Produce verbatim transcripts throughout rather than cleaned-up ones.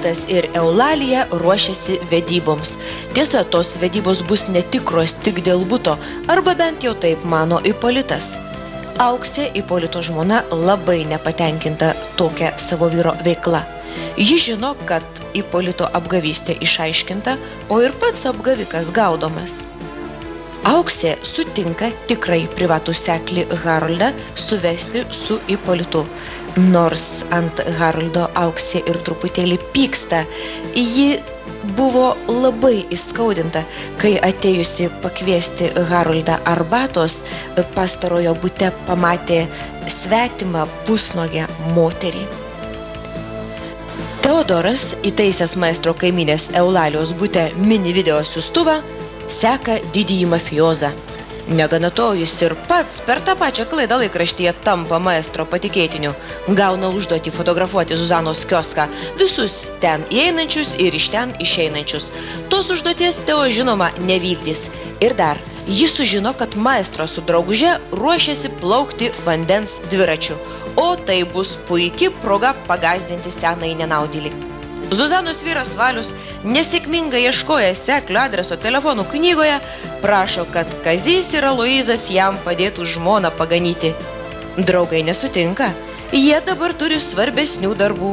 Hippolitas ir Eulalija ruošiasi vedyboms. Tiesa, tos vedybos bus netikros tik dėl buto, arba bent jau taip mano Hippolitas. Auksė, Hippolito žmona, labai nepatenkinta tokia savo vyro veikla. Ji žino, kad Hippolito apgavystė išaiškinta, o ir pats apgavikas gaudomas. Auksė sutinka tikrai privatų seklį Haroldą suvesti su Hippolitu. Nors ant Haroldo Auksė ir truputėlį pyksta, ji buvo labai įskaudinta, kai atėjusi pakviesti Haroldą arbatos, pastarojo bute pamatė svetimą pusnuogę moterį. Teodoras, įtaisęs maestro kaiminės Eulalijos bute mini video siųstuvą, seka didįjį mafiozą. Negana to, jis ir pats per tą pačią klaidą laikraštyje tampa maestro patikėtiniu. Gauna užduotį fotografuoti Zuzanos kioską, visus ten įeinančius ir iš ten išeinančius. Tos užduoties Teo žinoma nevykdys. Ir dar, jis sužino, kad maestro su drauguže ruošiasi plaukti vandens dviračiu. O tai bus puiki proga pagazdinti senai nenaudėlį. Zuzanos vyras Valius, nesėkmingai ieškoja seklio adreso telefonų knygoje, prašo, kad Kazys ir Aloyzas jam padėtų žmoną paganyti. Draugai nesutinka, jie dabar turi svarbesnių darbų.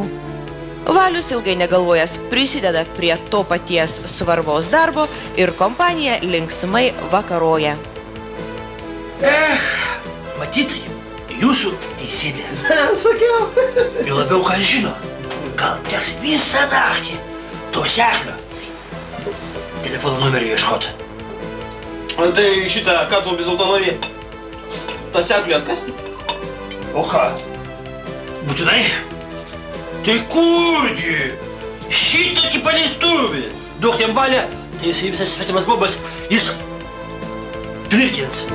Valius, ilgai negalvojęs, prisideda prie to paties svarbaus darbo ir kompanija linksmai vakaroja. Eh, matyt, jūsų teisybė. Sakiau. Jau labiau ką žino. Gal teks visą naktį to seklio telefono numerį ieškoti. Tai šitą, ką tu vis dėlto nori, tą seklį atkasti? O ką? Būtinai? Tai kurgi? Šitokį paleistuvį! Duok jam valią, tai jisai visas svetimas bobas iš tvirtins.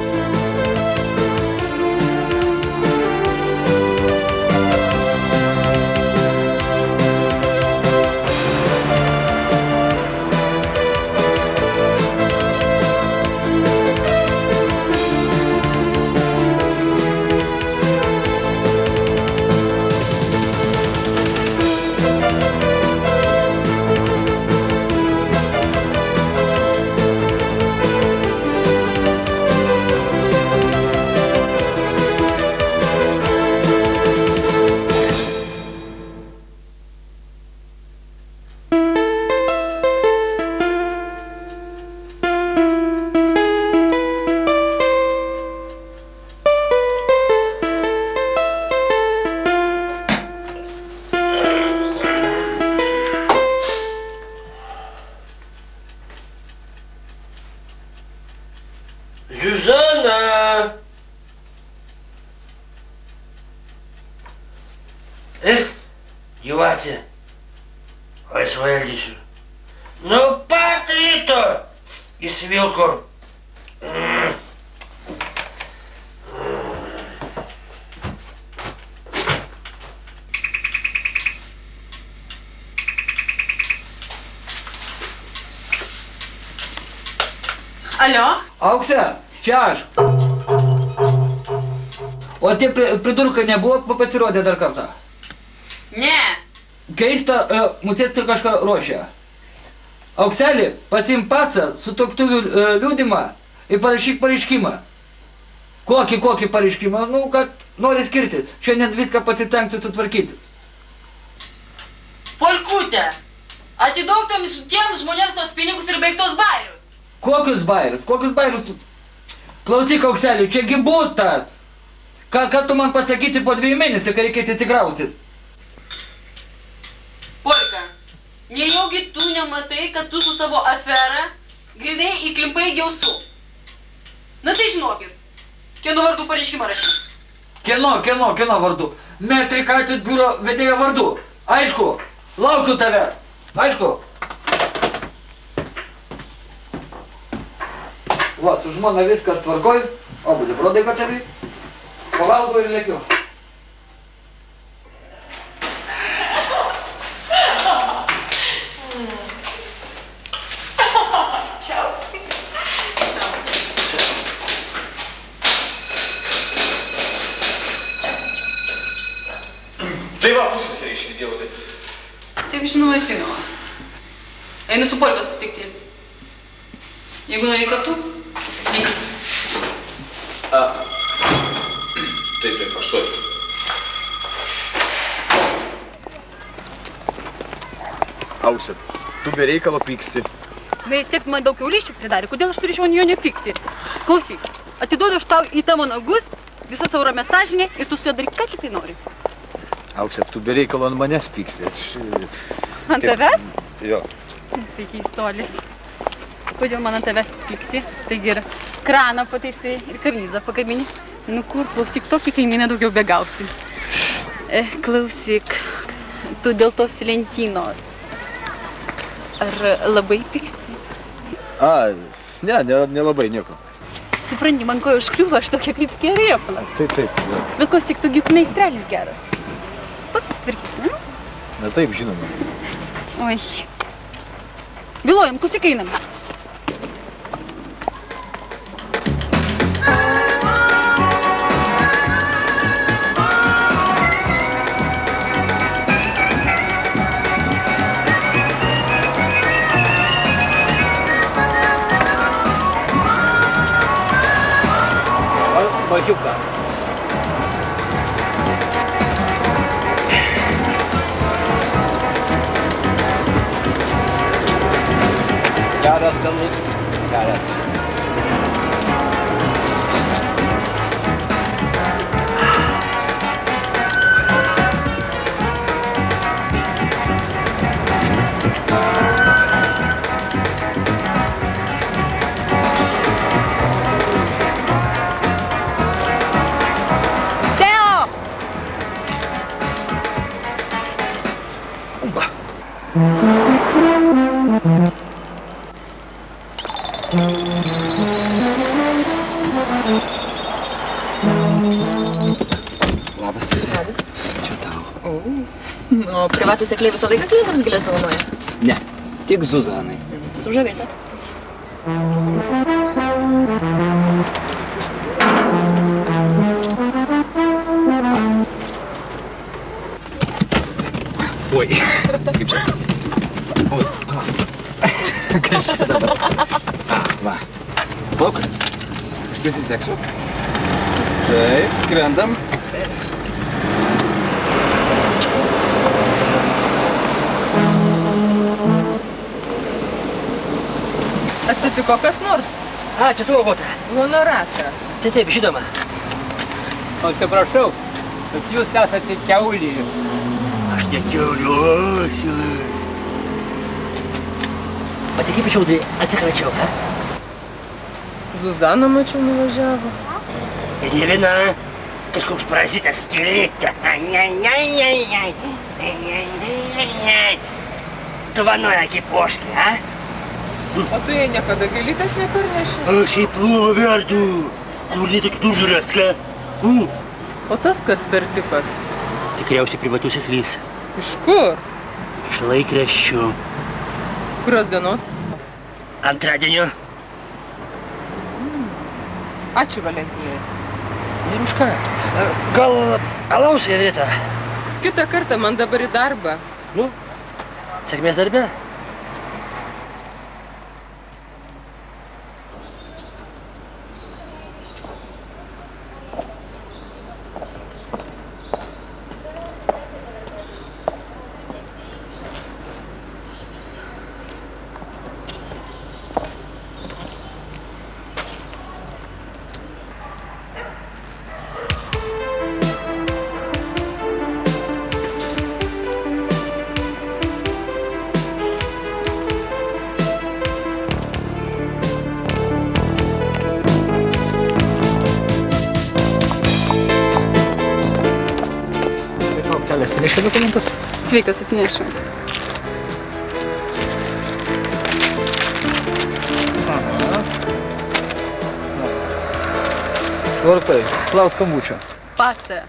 Čia aš. O tie pridurkai nebuvo pasirodę dar kartą? Ne. Keista, mūsėti kažką ruošia. Aukselį, patim patsą su toktuvių liūdimą ir parašyk pareiškimą. Kokį, kokį pareiškimą? Nu, kad nori skirti. Šiandien viską pasitengti sutvarkyti. Polkute, atiduok tiems žmonėms tos pinigus ir baigtos bairius. Kokius bairius? Kokius bairius tu... Klausyk, Aukseliu, čiagi būtas. Ką tu man pasakyti po dviejų mėnesių, kai reikia atsikrautis? Polka, nejaugi tu nematai, kad tu su savo afera grinai įklimpai giausų? Na tai žinokis, kieno vardu pareiškimą rašys? Kieno, kieno, kieno vardu? Metrikacijos biuro vedėjo vardu. Aišku, laukiu tave. Aišku. Va, su žmona viską tvarkoju, obudė brodai patavį, pavalgo ir lėkiu. Čiau. Čiau. Čiau. Tai va, pusės yra išlydėjau. Taip, žinoma, žinoma. Einu su Polka susitikti. Jeigu nori kartu, linkis. A. Taip, taip, aš tuoj. Aukse, tu be reikalo pyksti. Na, jis tiek man daug kiaulyščių pridarė, kodėl aš turėčiau ant jo nepykti? Klausyk, atiduodu aš tau į tavo nagus, visą savo ramią sąžinę ir tu su juo daryk, ką kitai nori. Aukse, tu be reikalo ant manęs pyksti. Aš... Ant tavęs? Jo. Tai keistolis. Kodėl man ant tavęs pykti? Taigi ir kraną pataisai, ir karnizą pakabini. Nu kur, klausyk, tokį kaimyną daugiau begausi. E, klausyk, tu dėl tos lentynos. Ar labai pyksti? A, ne, nelabai ne nieko. Supranti, man koja užkliuva, aš tokia kaip kerėpla. Taip, taip. Ja. Bet klausyk, tu juk meistrelis geras. Pasistvarkysi, ne? Na taip, žinoma. Oi. Vėluojam, klausyk, einam. Mažiuką. Geras senus, geras. Tu sekliai visą laiką klientams gilės dovanoja? Ne, tik Zuzanai. Sužavėta. Oi, kaip čia? Oi, palauk. Kas čia dabar? A, va. Palauk, aš prisiseksiu. Taip, skrendam. Atsitiko kas nors? A, čia tuo būtų. Luno ratą. Tai taip, žinoma. Atsiprašau, kad jūs esate kiaulijų. Aš ne kiauliuosius. Matai, kaip šiaudai atsikračiau, ha? Zuzana, mačiau, nuvažiavo. Ir jie viena, kažkoks parazitas skilita. Tvanoja kaip poškį, ha? O tu jai niekada gėlytės neparneši? Aš jai plovą verdu. Kur netokį dužurės, ką? O tas kas per tipas? Tikriausiai privatus seklys. Iš kur? Iš laikraščių. Kurios dienos? Antradienio. Ačiū, Valentinai. Ir už ką? Gal alaus įdrėta? Kitą kartą man dabar į darbą. Nu, sėkmės darbę. Sveikas, atsinešiu. Tvarkai, lauk skambučio. Pasą.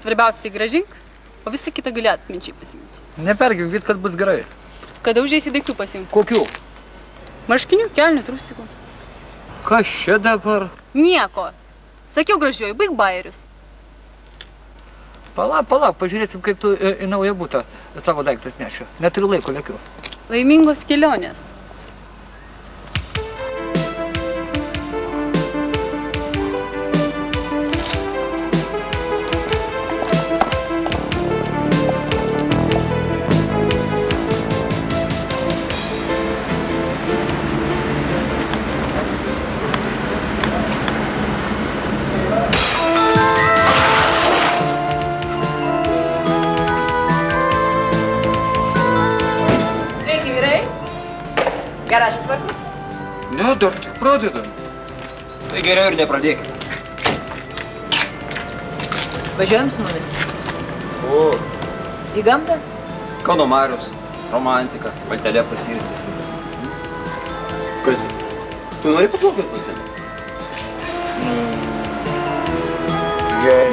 Svarbiausiai gražink, o visą kitą gali atminčiai pasiimti. Nepergink, vid, kad bus gerai. Kada užėsi daiktų pasiimti? Kokių? Marškinių, kelnių, trusikų. Kas čia dabar? Nieko. Sakiau gražiuoju, baig bajerius. Palauk, palauk, pažiūrėsim, kaip tu į naują būtą savo daiktas nešiu. Neturiu laiko, lėkiu. Laimingos kelionės. Tai geriau ir nepradėkime. Važiuojam su mumis. O. Į gamtą? Kauno Marius, romantika, valtelė pasirstėsi. Kazį, tu nori paplaukti valtelį?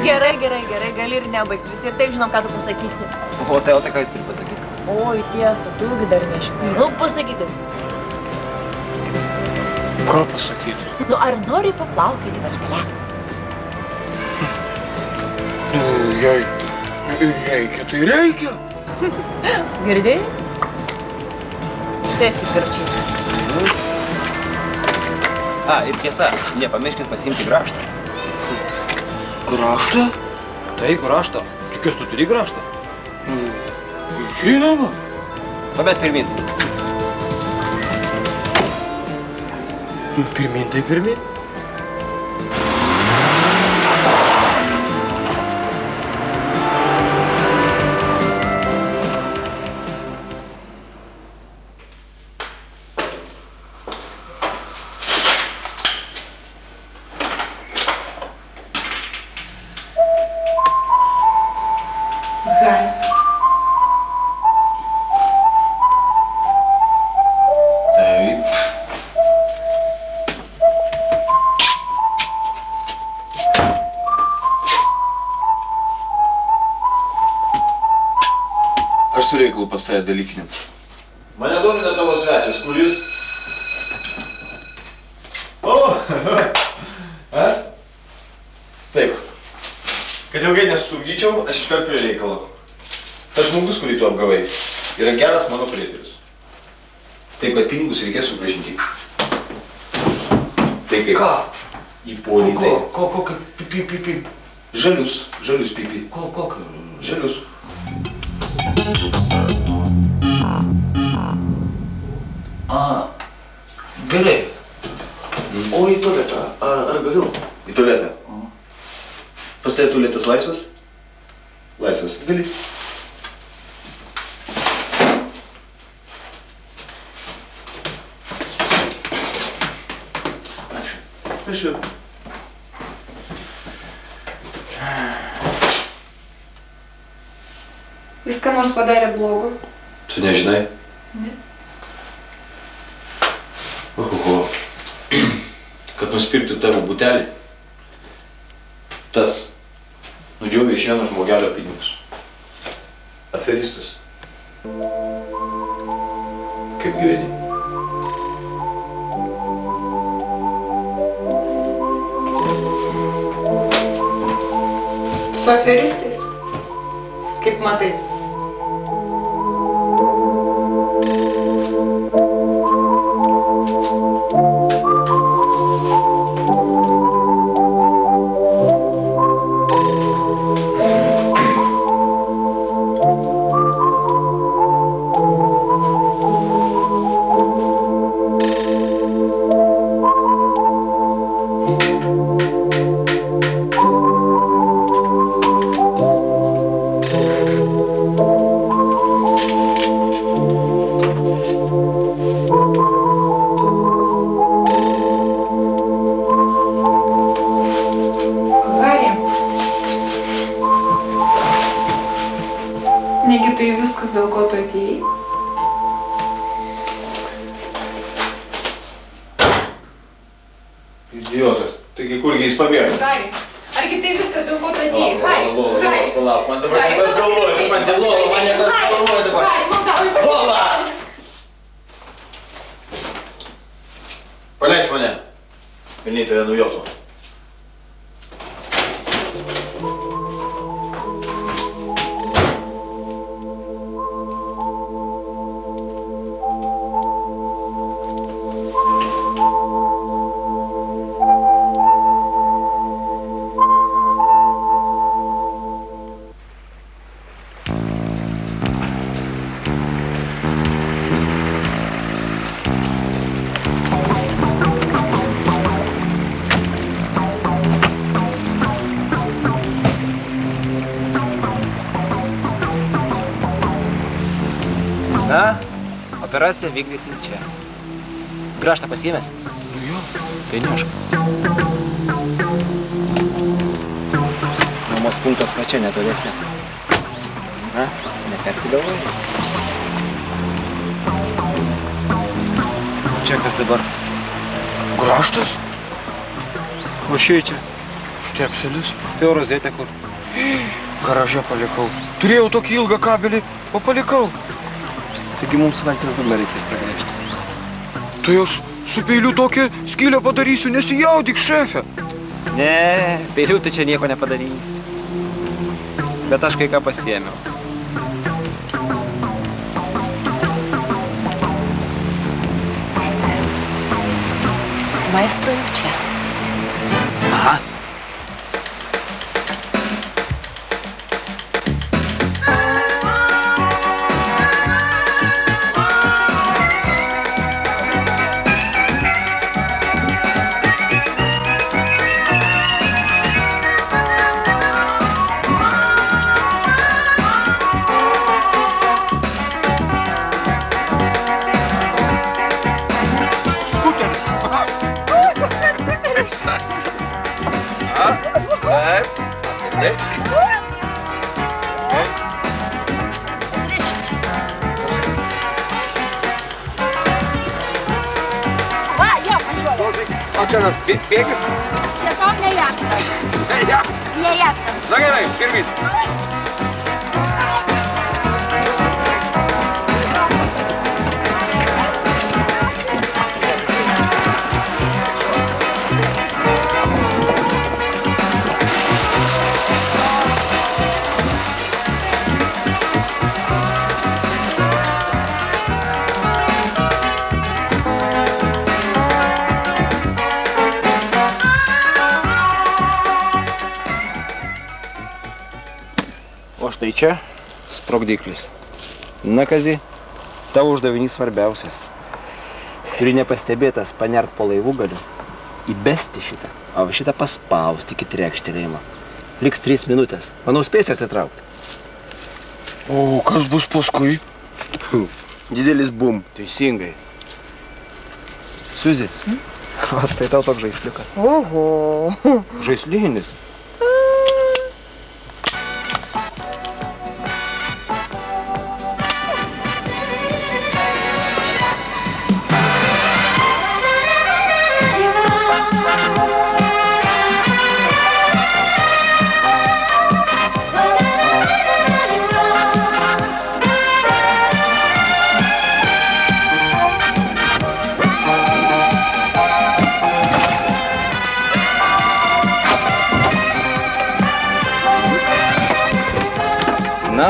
Gerai, gerai, gerai, gali ir nebaigti. Visi ir taip žinom, ką tu pasakysi. O, tai o tai ką jūs turi pasakyti? O, tiesa, tu irgi dar nežinai. Nu, pasakykis. Ką pasakyti? Nu, ar nori paplaukyti valtelę? Jei... reikia, tai reikia. Girdėjai? Sėskit, gračiai. A, ir tiesa, nepamirškit pasiimti grąžtą. Grąžtą? Taip, grąžtą. Tikiuos, tu turi grąžtą? Žinoma. Pabėt pirmin. Pirmin, tai pirmin. Pastaja dalykinė. Mane domina tavo svečias, kuris... O! Taip. Kad ilgai nesutupdyčiau, aš iškart prie reikalo. Tas žmogus, kurį tu apgavai, yra geras mano prietėlis. Taip, kad pinigus reikės sugražinti. Tai kaip... Ką? Į Polkutę. Ko, ko, ko, pipi, pipi. Žalius, žalius pipi. Ko, ko, ko, žalius. A, gerai. O į tualetą, ar galiu? Į tualetą? Pas tai tualetas laisvas? Laisvas. Gali. Ačiū. Ačiū. Viską nors padarė blogo. Tu nežinai? Ne. Oho, kad nuspirktų tavo butelį, tas nudžiovė iš vieno žmogelio pinigus. Aferistas. Kaip gyveni? Su aferistais? Kaip matai? Na, operaciją vykdysim čia. Grąžtą pasiėmės? Nu jo, tai nešk. Nuomos punktas va čia netolėsi. Na, nepersigalvoji. Čia kas dabar? Grąžtas? O šiai čia? Štai apsilius. Tai rozėtė kur? Garaže palikau. Turėjau tokį ilgą kabelį, o palikau. Taigi mums Valentės dabar reikės pragrėžti. Tu jau su peiliu tokią skylę padarysiu, nesijaudik, šefe. Ne, peiliu tu čia nieko nepadarysi. Bet aš kai ką pasiėmiau. Maestro jau čia. Aha. Bėgis? Lietom nejaptas. Nejaptas? Nejaptas. Na gerai, pirmys. Tai čia sprogdiklis. Na, Kazy, tavo uždavinys svarbiausias. Turi nepastebėtas panert po laivų galiu, įbesti šitą, o šitą paspausti iki trekštelėjimo. Liks trys minutės. Manau, spėsi atsitraukti. O kas bus paskui? Didelis bum. Teisingai. Suzy, o tai tau toks žaisliukas. Oho. Žaislinis.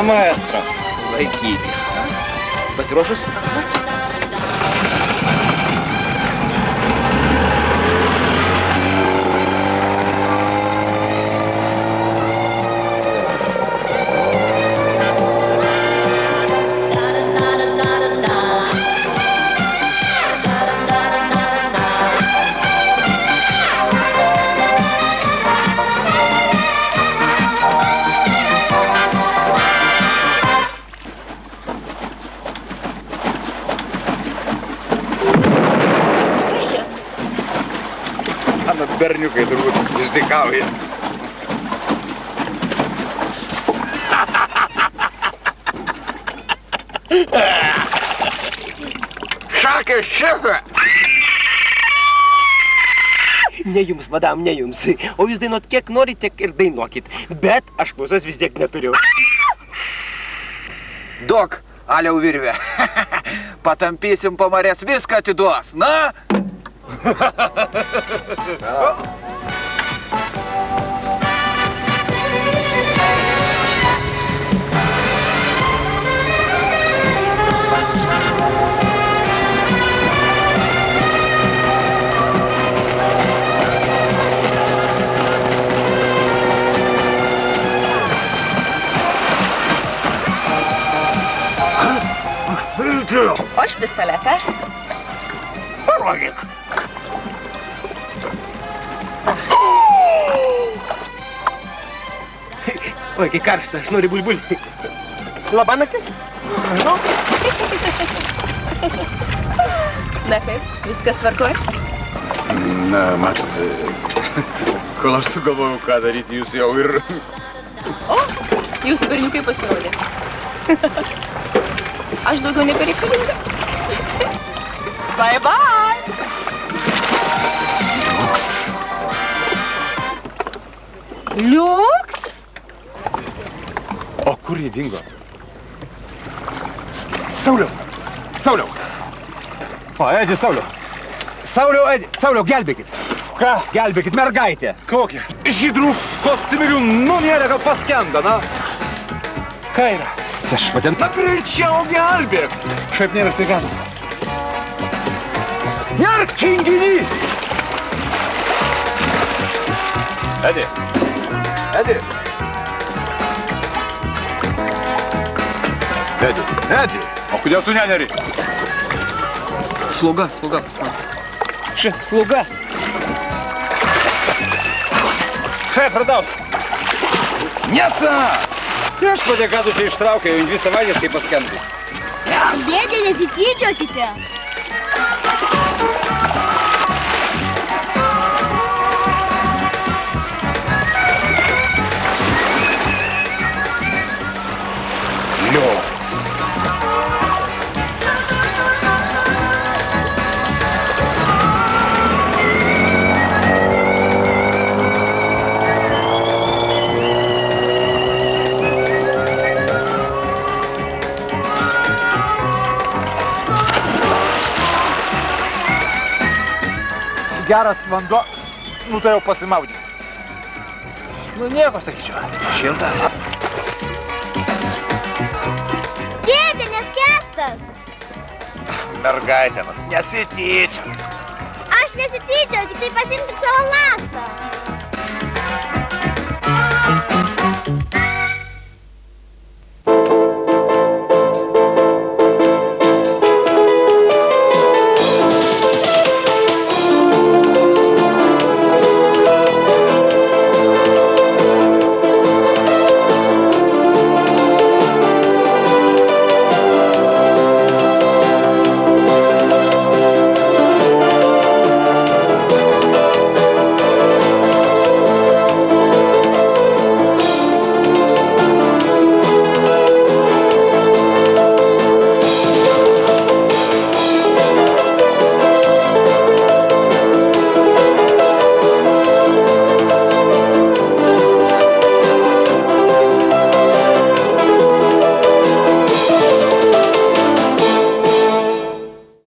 Maestro, laikykis. Pasiruošus? Berniukai turbūt išdykauja. Šakė šefė! Ne jums, madam, ne jums. O jūs dainuot kiek norite ir dainuokit. Bet aš klausos vis tiek neturiu. Dok, aliau virvė. Patampysim pamarės, viską atiduos. Na? Хочешь пистолета? Ролик. Ой, как каршта, шнури буль-буль. Лобанокис? Nu. Na kaip, viskas tvarkoja? Na, matot, kol aš sugalvojau, ką daryti, jūs jau ir... O, jūsų berniukai pasirodė. Aš daugiau nebereikalinga. Bye, bye! Liuks. Liuks? O kur jį dingo? Sauliau, Sauliau. O, Edi, Sauliau. Sauliau, Edi, Sauliau, gelbėkit. Ką? Gelbėkit mergaitę. Kokią? Žydrų kostiumirių numėrė, kad paskenda, na. Ką yra? Aš patent... Na, greičiau gelbėk. Šiaip nėra sveikatos. Nerk, tinginy! Edi, Edi. Edi, Edi, o kodėl tu neneri? Sluga, sluga pasmato. Še, sluga. Še, pradau. Nieta! Aš padėką tu čia ištraukiau, į dvi savaitės kaip paskendus. Dėdė, nesityčiokite. Liuks. Geras vanduo, nu tai jau pasimaudyti. Nu nieko, sakyčiau, šiltas. Mergaitė, nesityčia. Aš nesityčiau, tik tai pasiimti savo lastą.